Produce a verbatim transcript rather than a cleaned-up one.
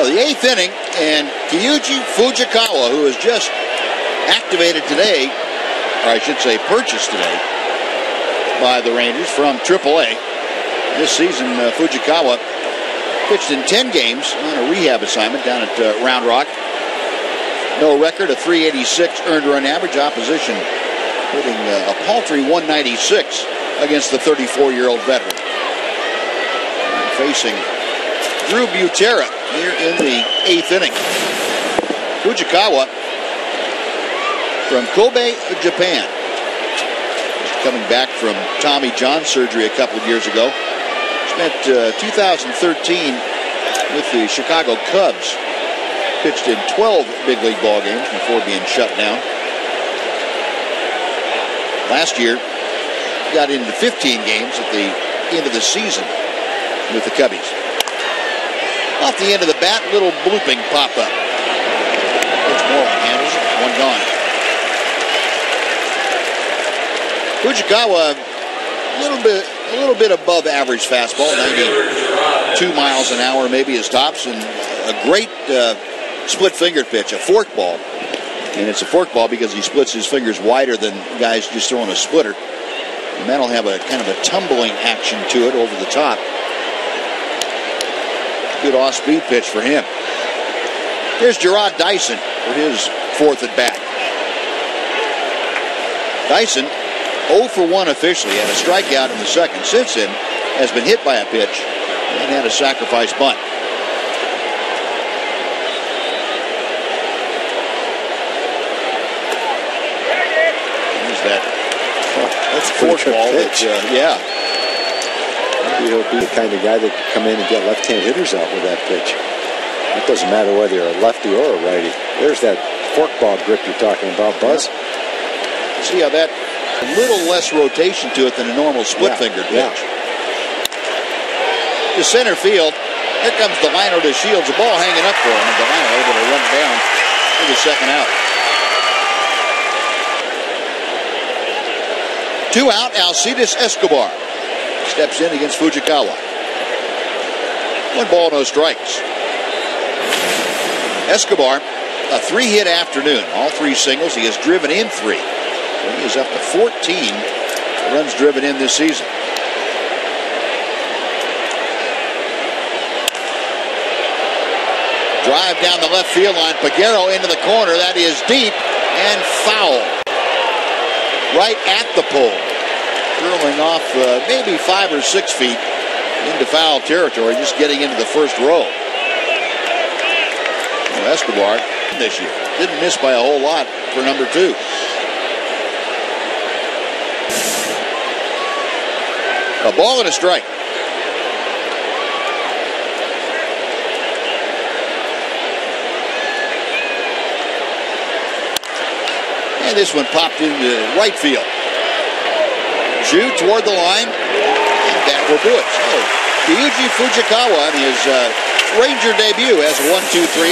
of the eighth inning, and Kyuji Fujikawa, who was just activated today, or I should say purchased today, by the Rangers from triple A. This season, uh, Fujikawa pitched in ten games on a rehab assignment down at uh, Round Rock. No record, a three eighty-six earned run average. Opposition hitting uh, a paltry one ninety-six against the thirty-four-year-old veteran. And facing Drew Butera here in the eighth inning. Fujikawa from Kobe, Japan. Coming back from Tommy John surgery a couple of years ago. Spent uh, two thousand thirteen with the Chicago Cubs. Pitched in twelve big league ball games before being shut down. Last year, got into fifteen games at the end of the season with the Cubbies. Off the end of the bat, little blooping pop-up. One gone. Fujikawa, a little bit, a little bit above average fastball, ninety-two miles an hour, maybe his tops, and a great uh, split finger pitch, a forkball, and it's a forkball because he splits his fingers wider than guys just throwing a splitter, and that'll have a kind of a tumbling action to it over the top. Good off-speed pitch for him. Here's Gerard Dyson for his fourth at bat. Dyson, oh for one officially, had a strikeout in the second. Since then, has been hit by a pitch and had a sacrifice bunt. There's that. Oh, that's a forkball pitch. Uh, yeah. He'll be the kind of guy that can come in and get left-hand hitters out with that pitch. It doesn't matter whether you're a lefty or a righty. There's that forkball grip you're talking about, Buzz. Yeah. See how that. A little less rotation to it than a normal split-fingered yeah, pitch. Yeah. To center field, here comes Delano DeShields. A ball hanging up for him, and Delano able to run down to the second out. Two out, Alcides Escobar steps in against Fujikawa. One ball, no strikes. Escobar, a three-hit afternoon. All three singles, he has driven in three. He is up to fourteen runs driven in this season. Drive down the left field line. Paguero into the corner. That is deep and foul. Right at the pole. Curling off uh, maybe five or six feet into foul territory, just getting into the first row. Well, Escobar this year didn't miss by a whole lot for number two. A ball and a strike. And this one popped into right field. Shoot toward the line, and that will do it. So, Kyuji Fujikawa in his uh, Ranger debut has a one two three.